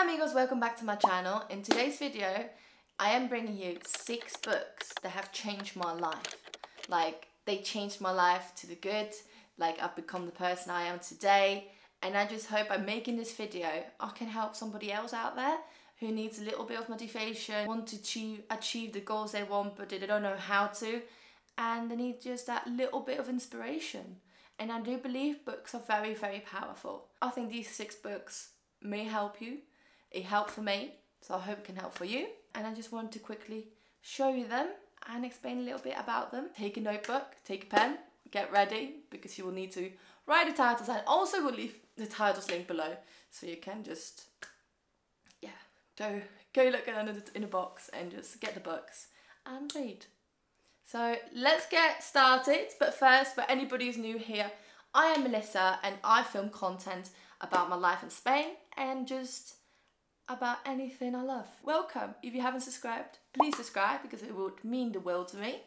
Hola amigos, welcome back to my channel. In today's video, I am bringing you 6 books that have changed my life. Like, they changed my life to the good, like I've become the person I am today. And I just hope I'm making this video, I can help somebody else out there who needs a little bit of motivation, want to achieve the goals they want, but they don't know how to, and they need just that little bit of inspiration. And I do believe books are very, very powerful. I think these 6 books may help you. It helped for me, so I hope it can help for you. And I just wanted to quickly show you them and explain a little bit about them. Take a notebook, take a pen, get ready, because you will need to write the titles, and also will leave the titles link below, so you can just, yeah, go look in the box and just get the books and read. So let's get started. But first, for anybody who's new here, I am Melissa and I film content about my life in Spain and just about anything I love. Welcome. If you haven't subscribed, please subscribe, because it would mean the world to me.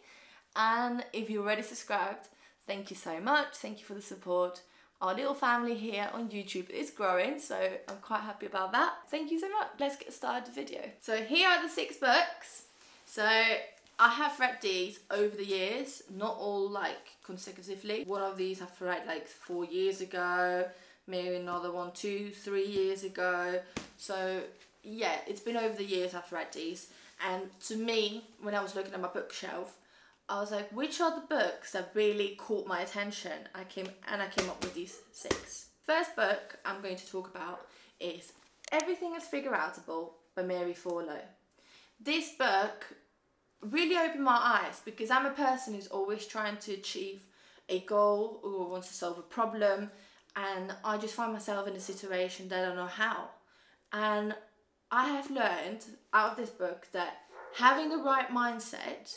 And if you already subscribed, thank you so much. Thank you for the support. Our little family here on YouTube is growing, so I'm quite happy about that. Thank you so much. Let's get started with the video. So here are the 6 books. So I have read these over the years, not all like consecutively. One of these I've read like 4 years ago, maybe another one 2-3 years ago. So yeah, it's been over the years I've read these. And to me, when I was looking at my bookshelf, I was like, which are the books that really caught my attention? I came up with these 6. First book I'm going to talk about is Everything is Figureoutable by Mary Furlow. This book really opened my eyes, because I'm a person who's always trying to achieve a goal or wants to solve a problem, and I just find myself in a situation that I don't know how. And I have learned out of this book that having the right mindset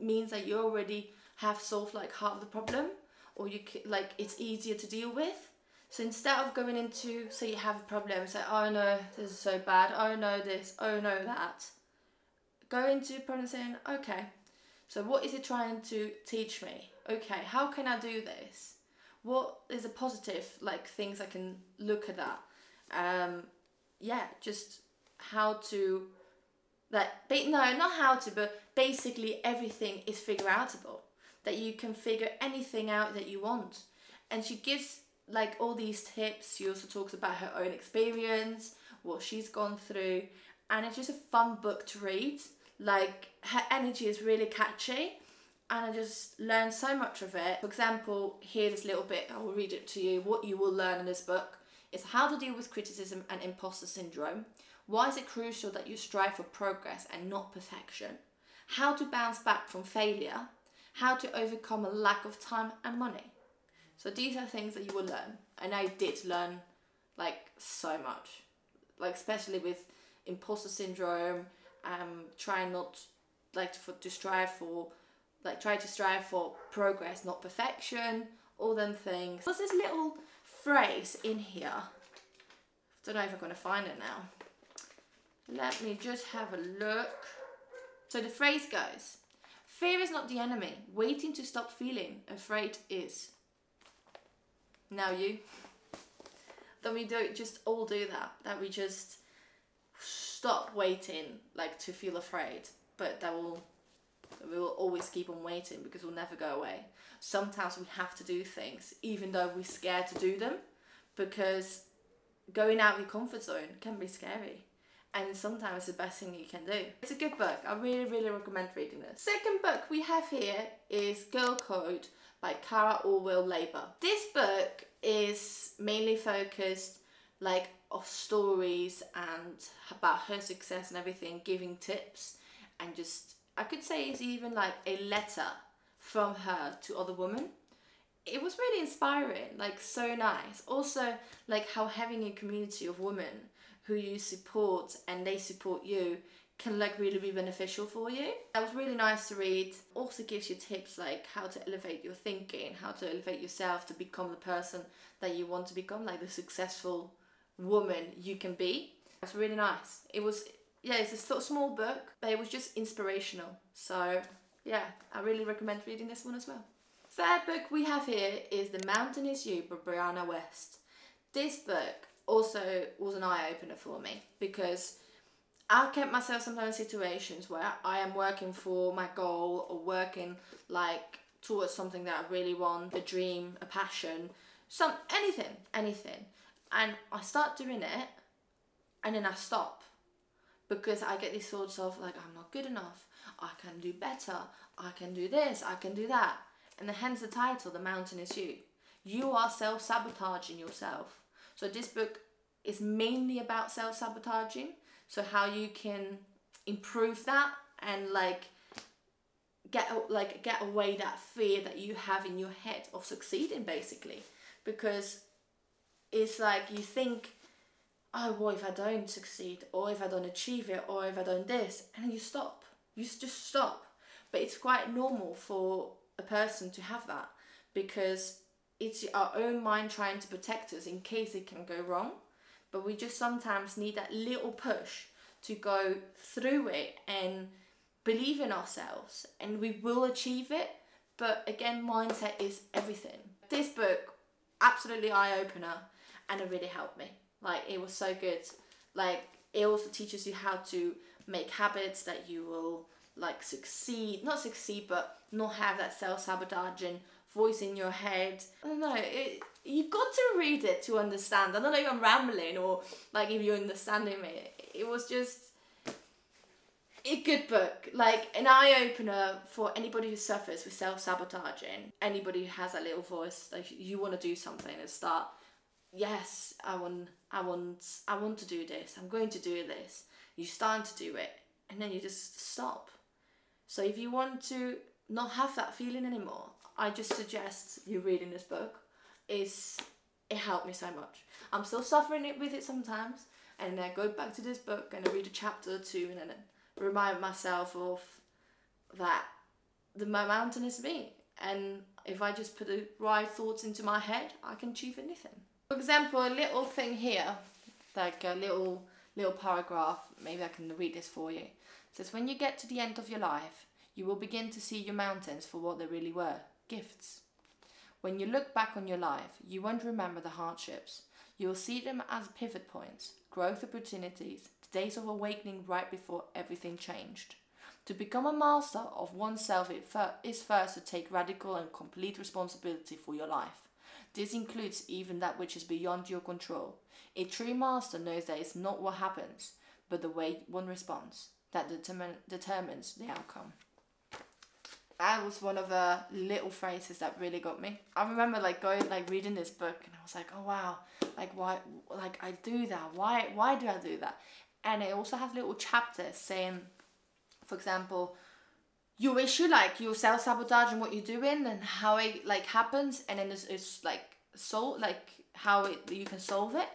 means that you already have solved like half the problem, or you like it's easier to deal with. So instead of going into, say you have a problem, say, oh no, this is so bad, oh no this, oh no that, go into the problem saying, okay, so what is it trying to teach me? Okay, how can I do this? What is the positive, like, things I can look at that? Yeah, just how to, but basically everything is figureoutable. That you can figure anything out that you want. And she gives like all these tips. She also talks about her own experience, what she's gone through, and it's just a fun book to read. Like, her energy is really catchy, and I just learned so much of it. For example, here's this little bit, I will read it to you. What you will learn in this book is how to deal with criticism and imposter syndrome. Why is it crucial that you strive for progress and not perfection? How to bounce back from failure? How to overcome a lack of time and money? So these are things that you will learn, and I did learn like so much, like especially with imposter syndrome. Trying not like to strive for, like try to strive for progress, not perfection. All them things. There's this little phrase in here. Don't know if I'm gonna find it now. Let me just have a look. So the phrase goes, fear is not the enemy. Waiting to stop feeling afraid is. Now you. Then we don't just all do that. That we just stop waiting, like, to feel afraid. But we will always keep on waiting, because we'll never go away. Sometimes we have to do things, even though we're scared to do them. Because going out of your comfort zone can be scary. And sometimes it's the best thing you can do. It's a good book. I really, really recommend reading this. Second book we have here is Girl Code by Cara Orwell Labour. This book is mainly focused like on stories and about her success and everything, giving tips, and just, I could say it's even like a letter from her to other women. It was really inspiring, like so nice. Also like how having a community of women who you support and they support you can like really be beneficial for you. That was really nice to read. Also gives you tips like how to elevate your thinking, how to elevate yourself to become the person that you want to become, like the successful woman you can be. That's really nice. It was, yeah, it's a sort of small book, but it was just inspirational. So yeah, I really recommend reading this one as well. Third book we have here is The Mountain Is You by Brianna West. This book also was an eye-opener for me, because I've kept myself sometimes in situations where I am working for my goal or working like towards something that I really want, a dream, a passion, anything. And I start doing it and then I stop, because I get these thoughts of like, I'm not good enough, I can do better, I can do this, I can do that. And then hence the title, The Mountain Is You. You are self-sabotaging yourself. So this book is mainly about self-sabotaging, so how you can improve that and get away that fear that you have in your head of succeeding, basically. Because it's like you think, oh, well, if I don't succeed, or if I don't achieve it, or if I don't this, and you stop. You just stop. But it's quite normal for a person to have that, because it's our own mind trying to protect us in case it can go wrong. But we just sometimes need that little push to go through it and believe in ourselves, and we will achieve it. But again, mindset is everything. This book, absolutely eye-opener, and it really helped me. Like, it was so good. Like, it also teaches you how to make habits that you will like succeed, not succeed, but not have that self-sabotaging voice in your head. I don't know, you've got to read it to understand. I don't know if I'm rambling or like if you're understanding me. It was just a good book, like an eye-opener for anybody who suffers with self-sabotaging, anybody who has that little voice like you want to do something and start, yes, I want to do this, I'm going to do this. You start to do it and then you just stop. So if you want to not have that feeling anymore, I just suggest you reading this book. It helped me so much. I'm still suffering with it sometimes, and I go back to this book and I read a chapter or two and then remind myself of that my mountain is me, and if I just put the right thoughts into my head, I can achieve anything. For example, a little thing here, like a little paragraph, maybe I can read this for you. It says, when you get to the end of your life, you will begin to see your mountains for what they really were, gifts. When you look back on your life, you won't remember the hardships. You will see them as pivot points, growth opportunities, the days of awakening right before everything changed. To become a master of oneself is first to take radical and complete responsibility for your life. This includes even that which is beyond your control. A true master knows that it's not what happens, but the way one responds that determines the outcome. That was one of the little phrases that really got me. I remember like reading this book and I was like, oh wow, like why, like I do that, why do I do that? And it also has little chapters saying, for example, your issue, like your self-sabotaging what you're doing and how it like happens, and then it's like how you can solve it.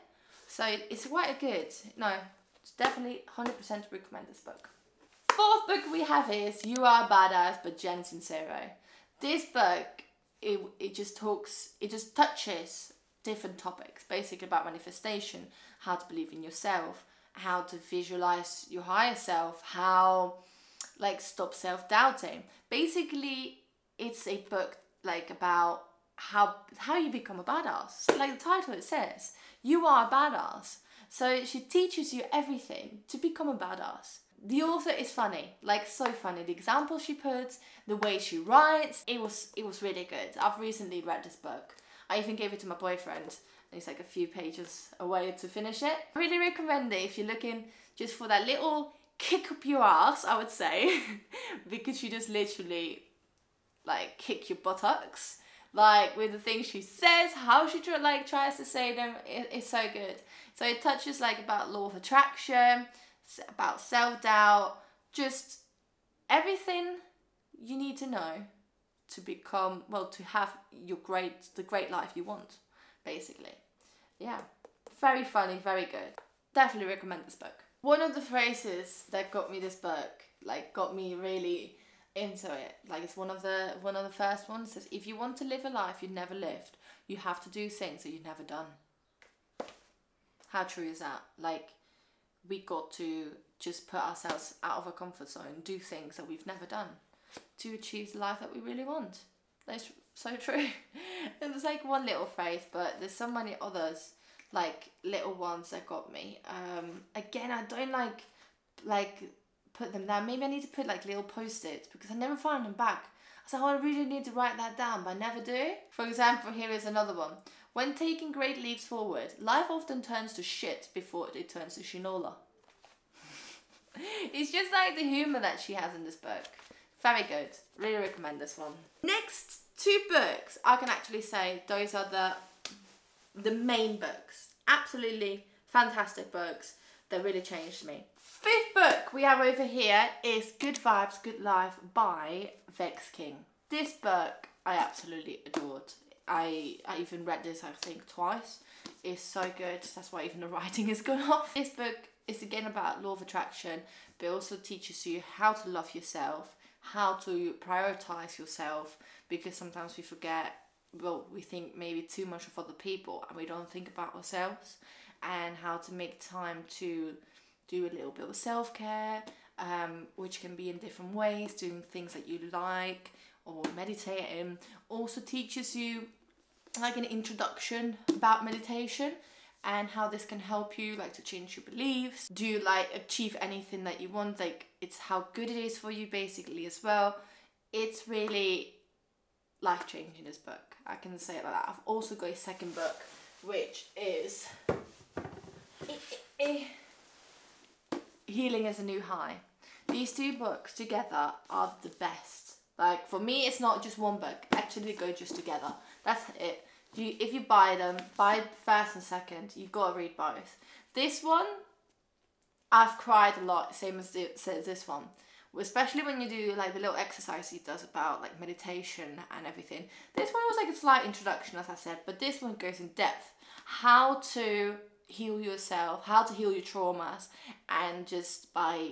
So it's quite a good, no, it's definitely 100% recommend this book. Fourth book we have is You Are a Badass by Jen Sincero. This book, it just touches different topics, basically about manifestation, how to believe in yourself, how to visualize your higher self, how like stop self-doubting. Basically, it's a book like about how you become a badass. Like the title, it says, you are a badass. So she teaches you everything to become a badass. The author is funny, like so funny. The example she puts, the way she writes, it was really good. I've recently read this book. I even gave it to my boyfriend, and he's like a few pages away to finish it. I really recommend it if you're looking just for that little kick up your ass, I would say, because she just literally like kick your buttocks, like with the things she says, how she like tries to say them. It's so good. So it touches like about law of attraction, about self-doubt, just everything you need to know to become, well, to have your the great life you want, basically. Yeah, very funny, very good. Definitely recommend this book. One of the phrases that got me this book, like got me really into it, like it's one of the first ones, says, if you want to live a life you never lived, you have to do things that you've never done. How true is that? Like, we got to just put ourselves out of our comfort zone, do things that we've never done to achieve the life that we really want. That's so true. It was like one little phrase, but there's so many others. like little ones that got me. Again, I don't like put them down. Maybe I need to put like little post-its because I never find them back. I said, oh, I really need to write that down, but I never do. For example, here is another one. When taking great leaps forward, life often turns to shit before it turns to shinola. It's just like the humour that she has in this book. Very good. Really recommend this one. Next two books, I can actually say those are the main books. Absolutely fantastic books that really changed me. Fifth book we have over here is Good Vibes, Good Life by Vex King. This book I absolutely adored. I even read this I think twice. It's so good. That's why even the writing is good off. This book is again about law of attraction, but also teaches you how to love yourself, how to prioritize yourself, because sometimes we forget, well, we think maybe too much of other people and we don't think about ourselves, and how to make time to do a little bit of self-care, which can be in different ways, doing things that you like or meditating. Also teaches you like an introduction about meditation and how this can help you like to change your beliefs, do like achieve anything that you want, like it's how good it is for you basically as well. It's really life-changing, this book, I can say it like that. I've also got a second book which is Healing is a New High. These two books together are the best. Like for me, it's not just one book, actually they go just together. That's it. If you buy them, buy first and second, you've got to read both. This one, I've cried a lot, same as this one. Especially when you do like the little exercise he does about like meditation and everything. This one was like a slight introduction, as I said, but this one goes in depth. How to heal yourself, how to heal your traumas, and just by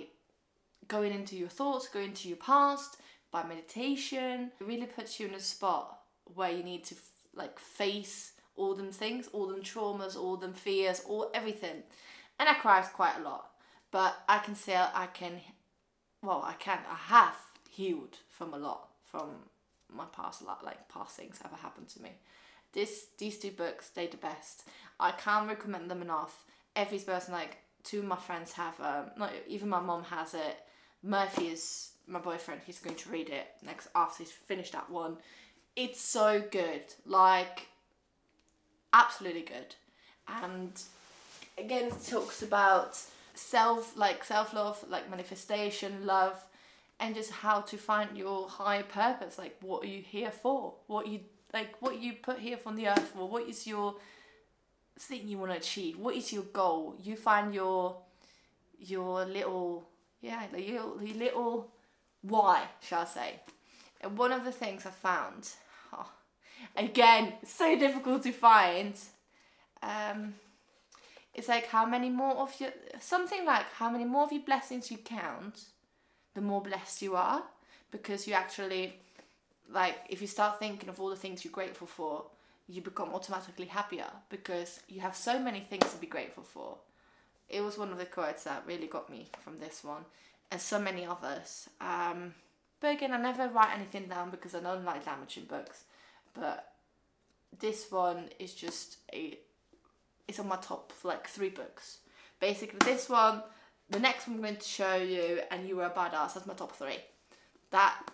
going into your thoughts, going into your past, by meditation. It really puts you in a spot where you need to like face all them things, all them traumas, all them fears, all everything. And I cried quite a lot, but I can say I have healed from a lot, from my past, like past things that ever happened to me. These two books, they're the best. I can't recommend them enough. Every person, like two of my friends have, not even my mom has it. Murphy is my boyfriend, he's going to read it next after he's finished that one. It's so good, like absolutely good. And again, it talks about self-love, like manifestation, love, and just how to find your higher purpose. Like what are you here for? What you put here from the earth for? What is your thing you want to achieve? What is your goal? You find your little, yeah, your little why, shall I say. And one of the things I found, again, so difficult to find, it's like how many more of your blessings you count, the more blessed you are, because you actually, like, if you start thinking of all the things you're grateful for, you become automatically happier because you have so many things to be grateful for. It was one of the quotes that really got me from this one, and so many others. But again, I never write anything down because I don't like damaging books, but this one is just it's on my top for like three books. Basically this one, the next one I'm going to show you, and You Are a Badass, that's my top three.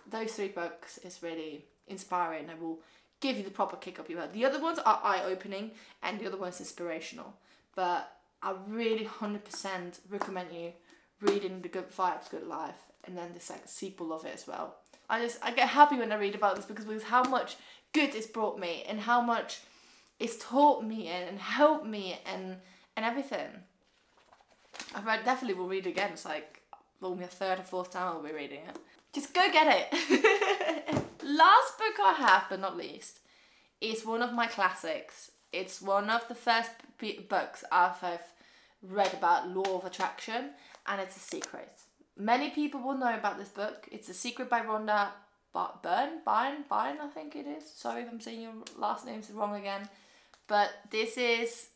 Those three books is really inspiring and will give you the proper kick up your butt. The other ones are eye-opening and the other one's inspirational, but I really 100% recommend you reading The Good Vibes, Good Life, and then this like sequel of it as well. I get happy when I read about this because how much good it's brought me and how much it's taught me and helped me and everything. Definitely will read it again. It's like only a third or fourth time I'll be reading it. Just go get it. Last book I have, but not least, is one of my classics. It's one of the first books I've read about law of attraction, and it's a secret. Many people will know about this book. It's A Secret by Rhonda Byrne, I think it is. Sorry if I'm saying your last name's wrong again. But this is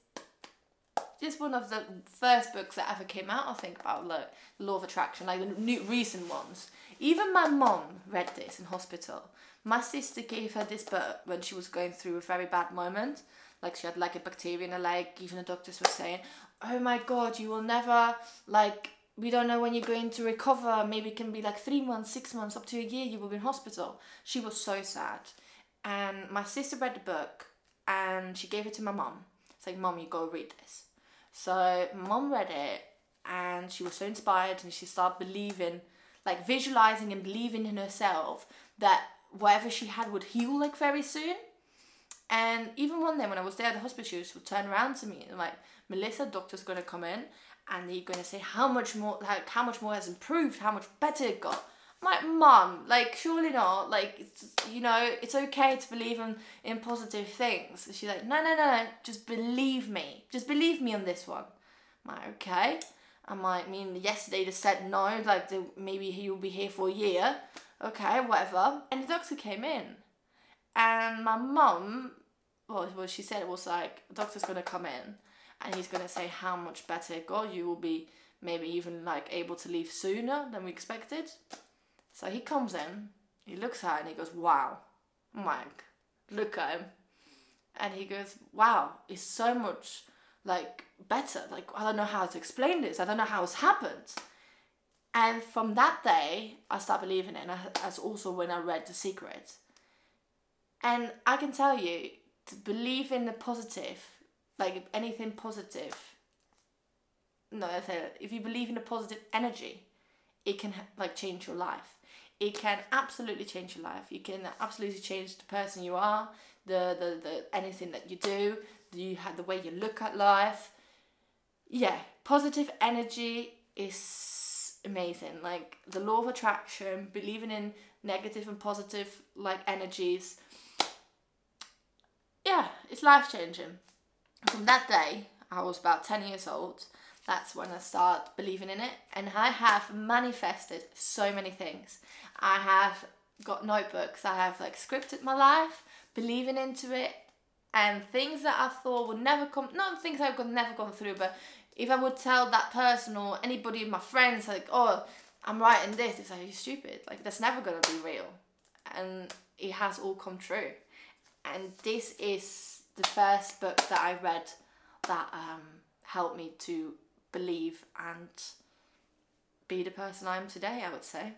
just one of the first books that ever came out, I think, about law of attraction, like the new recent ones. Even my mom read this in hospital. My sister gave her this book when she was going through a very bad moment. like she had like a bacteria in her leg. Even the doctors were saying, oh my god, you will never, like, we don't know when you're going to recover. Maybe it can be like 3 months, 6 months, up to a year you will be in hospital. She was so sad. And my sister read the book and she gave it to my mum. It's like, mum, you go read this. So mum read it and she was so inspired, and she started believing, like visualizing and believing in herself that whatever she had would heal like very soon. And even one day when I was there at the hospital, she would turn around to me and like, Melissa, doctor's gonna come in and they're gonna say how much more, like how much more has improved, how much better it got. I'm like, mum, like surely not. Like, it's, you know, it's okay to believe in positive things. And she's like, no, no, no, just believe me. Just believe me on this one. I'm like, okay. I'm like, I mean, yesterday they said no, like maybe he'll be here for a year. Okay, whatever. And the doctor came in. And my mum, well, what she said was like, the doctor's going to come in and he's going to say how much better it got. You will be maybe even like able to leave sooner than we expected. So he comes in, he looks at her and he goes, wow. I'm like, look at him. And he goes, wow, it's so much like better. Like, I don't know how to explain this. I don't know how it's happened. And from that day, I started believing it. And that's also when I read The Secret. And I can tell you, to believe in the positive, like anything positive, no, I say that, if you believe in the positive energy, it can like change your life. It can absolutely change your life. You can absolutely change the person you are, the anything that you do, the way you look at life. Yeah, positive energy is amazing. Like the law of attraction, believing in negative and positive like energies. Yeah, it's life-changing. From that day, I was about 10 years old. That's when I start believing in it. And I have manifested so many things. I have got notebooks. I have like scripted my life, believing into it. And things that I thought would never come, not things I could never gone through, but if I would tell that person or anybody, my friends, like, oh, I'm writing this, it's like, you're stupid. Like, that's never gonna be real. And it has all come true. And this is the first book that I read that helped me to believe and be the person I am today, I would say.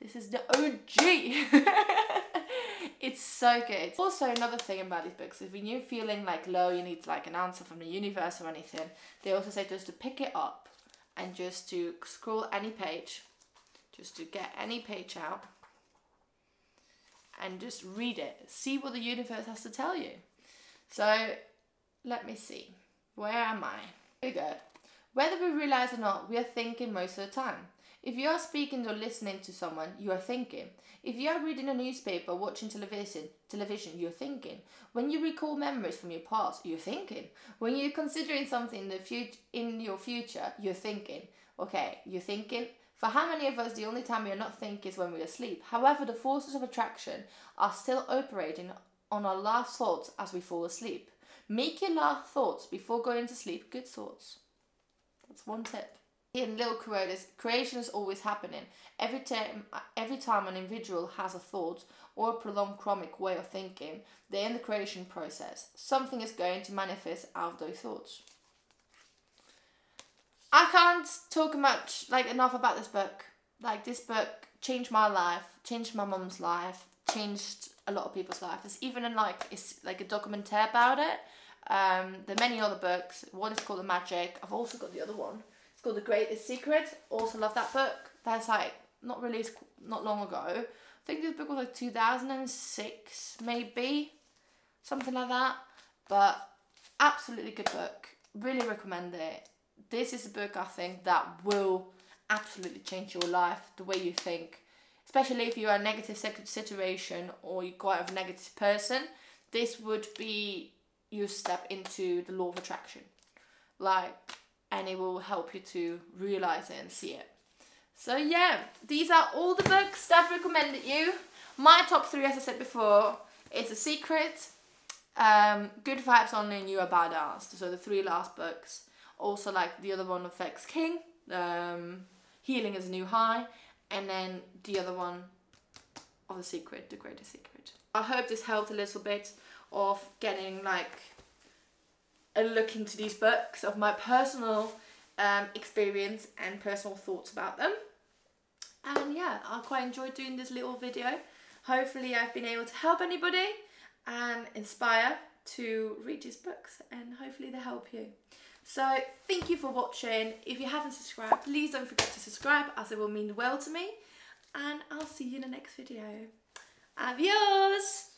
This is the OG. It's so good. Also, another thing about these books, if you're feeling like low, you need like an answer from the universe or anything, they also say just to pick it up and just to scroll any page, just to get any page out and just read it. See what the universe has to tell you. So let me see, where am I? Here we go. Whether we realize or not, we are thinking most of the time. If you are speaking or listening to someone, you are thinking. If you are reading a newspaper or watching television, you're thinking. When you recall memories from your past, you're thinking. When you're considering something in your future, you're thinking. Okay, you're thinking. For how many of us, the only time we are not thinking is when we are asleep. However, the forces of attraction are still operating on our last thoughts as we fall asleep. Make your last thoughts before going to sleep good thoughts. That's one tip. In little creation is always happening. Every time an individual has a thought or a prolonged chronic way of thinking, they're in the creation process. Something is going to manifest out of those thoughts. I can't talk much, like enough about this book. Like this book changed my life, changed my mum's life, changed a lot of people's life. There's even it's like a documentary about it. There are many other books. One is called The Magic. I've also got the other one. It's called The Greatest Secret. Also love that book. That's like not released not long ago. I think this book was like 2006 maybe, something like that. But absolutely good book. Really recommend it. This is a book I think that will absolutely change your life, the way you think. Especially if you're in a negative situation or you're quite a negative person. This would be your step into the law of attraction. Like, and it will help you to realize it and see it. So yeah, these are all the books that I've recommended you. My top three, as I said before, is The Secret, Good Vibes Only, and You Are a Badass. So the three last books. Also like the other one of Vex King, Healing is a New High, and then the other one of The Secret, The Greatest Secret. I hope this helped a little bit of getting like a look into these books of my personal experience and personal thoughts about them. And yeah, I quite enjoyed doing this little video. Hopefully I've been able to help anybody and inspire to read these books, and hopefully they help you. So thank you for watching. If you haven't subscribed, please don't forget to subscribe, as it will mean the world to me. And I'll see you in the next video. Adios!